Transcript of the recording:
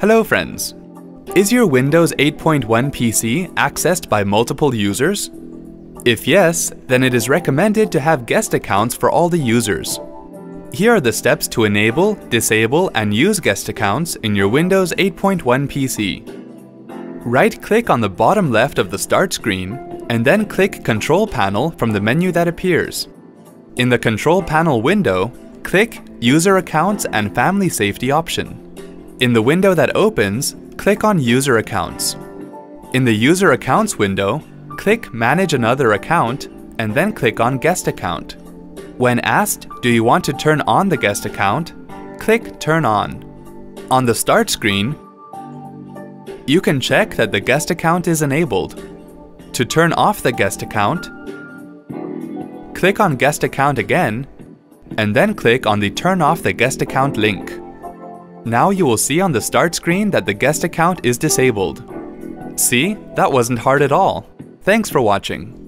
Hello friends! Is your Windows 8.1 PC accessed by multiple users? If yes, then it is recommended to have guest accounts for all the users. Here are the steps to enable, disable, and use guest accounts in your Windows 8.1 PC. Right-click on the bottom left of the Start screen, and then click Control Panel from the menu that appears. In the Control Panel window, click User Accounts and Family Safety option. In the window that opens, click on User Accounts. In the User Accounts window, click Manage Another Account and then click on Guest Account. When asked, do you want to turn on the guest account? Click Turn On. On the Start screen, you can check that the guest account is enabled. To turn off the guest account, click on Guest Account again and then click on the Turn Off the Guest Account link. Now you will see on the Start screen that the guest account is disabled. See, that wasn't hard at all. Thanks for watching.